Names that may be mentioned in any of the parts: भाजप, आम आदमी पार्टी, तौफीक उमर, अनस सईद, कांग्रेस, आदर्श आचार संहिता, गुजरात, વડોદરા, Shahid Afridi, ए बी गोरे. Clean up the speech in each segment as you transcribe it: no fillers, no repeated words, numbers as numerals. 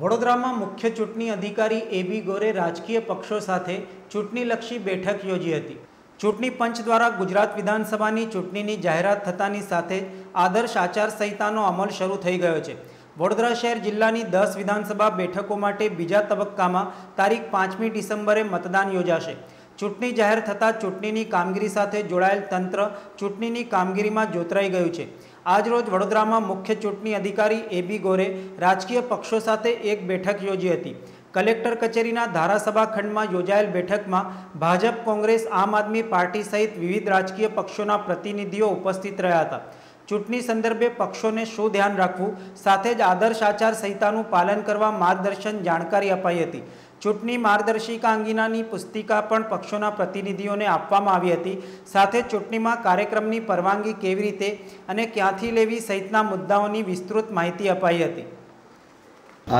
वडोदरा में मुख्य चूंटणी अधिकारी ए बी गोरे राजकीय पक्षों साथे चूंटणीलक्षी बैठक योजी हती। चूंटणी पंच द्वारा गुजरात विधानसभानी चूंटणीनी जाहेरात थतानी साथे आदर्श आचार संहितानो अमल शरू थई गयो छे। वडोदरा शहर जिल्लानी 10 विधानसभा बैठकों माटे बीजा तबक्कामां तारीख 5 डिसेम्बरे मतदान योजाशे। चूंटणी जाहेर थतां चूंटणीनी कामगीरी साथे जोड़ायेल तंत्र चूंटणीनी कामगीरीमां जोतराई गयुं छे। आज रोज वडोदरा में मुख्य चूंटणी अधिकारी ए बी गोरे राजकीय पक्षों साथे एक बैठक योजी हती। कलेक्टर कचेरीना धारासभा खंड में योजायेल बैठक में भाजप, कांग्रेस, आम आदमी पार्टी सहित विविध राजकीय पक्षों प्रतिनिधिओ उपस्थित रह्या हता। चूंटणी संदर्भे पक्षों ने शू ध्यान राखवू साथे ज आदर्श आचार संहितानुं पालन करवा मार्गदर्शन जाणकारी अपाई हती। चूंटणी मार्गदर्शिका अंगेनी पुस्तिका पण पक्षों प्रतिनिधिओने आपवामां आवी हती। साथे चूंटणी में कार्यक्रमनी परवानगी केवी रीते अने क्यांथी लेवी सहितना मुद्दाओनी विस्तृत माहिती अपाई हती।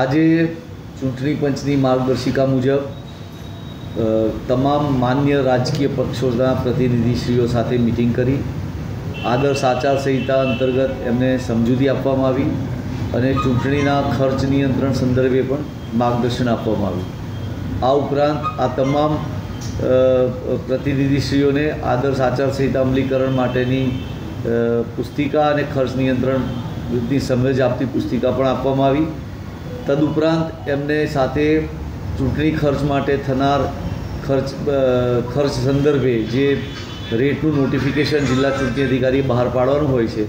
आजे चूंटणी पंचनी मार्गदर्शिका मुजब तमाम मान्य राजकीय पक्षोना प्रतिनिधिश्रीओ साथे मीटिंग करी आदर्श आचार संहिता अंतर्गत एमने समझूती आपवामां आवी अने चूंटणीना खर्च नियंत्रण संदर्भे पण मार्गदर्शन आपवामां आव्युं। आ उपरांत आ तमाम प्रतिनिधिश्रीओने आदर्श आचार संहिता अमलीकरण माटेनी पुस्तिका अने खर्च नियंत्रणनी समझ आपती पुस्तिका पण आपवामां आवी। तदुपरांत एमने साथे चूंटणी खर्च माटे थनार खर्च संदर्भे जे रेटनुं नोटिफिकेशन जिला चूंटणी अधिकारी बहार पाडवानुं होय छे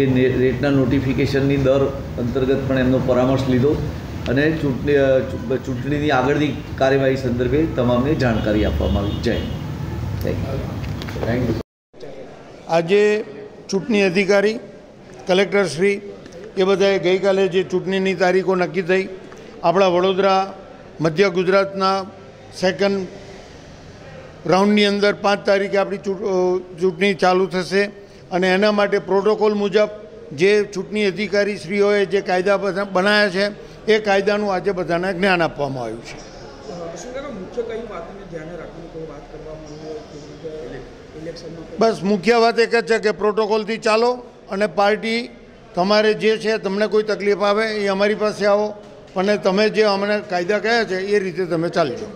ए रेटना नोटिफिकेशननी दर अंतर्गत पण एमनो परामर्श लीधो अने चूंटणीनी आगळनी कार्यवाही संदर्भे तमामने जाणकारी आपवामां आवी। जय हिंद। आजे चूंटणी अधिकारी, कलेक्टर श्री ए बधाए गई काले जे चूंटणीनी तारीखो नक्की थई आपणा वडोदरा मध्य गुजरातना सेकंड રાઉન્ડની અંદર 5 તારીખે આપણી ચૂંટણી ચાલુ થશે અને એના માટે પ્રોટોકોલ મુજબ જે ચૂંટણી અધિકારીશ્રીઓએ જે કાયદા બનાવ્યા છે એ કાયદાનું આજે બધાને જ્ઞાન આપવામાં આવ્યું છે। બસ મુખ્ય વાત એક જ છે કે પ્રોટોકોલથી ચાલો અને પાર્ટી તમારે જે છે તમને કોઈ તકલીફ આવે એ અમારી પાસે આવો અને તમે જે અમને કાયદા કહ્યા છે એ રીતે તમે ચાલજો।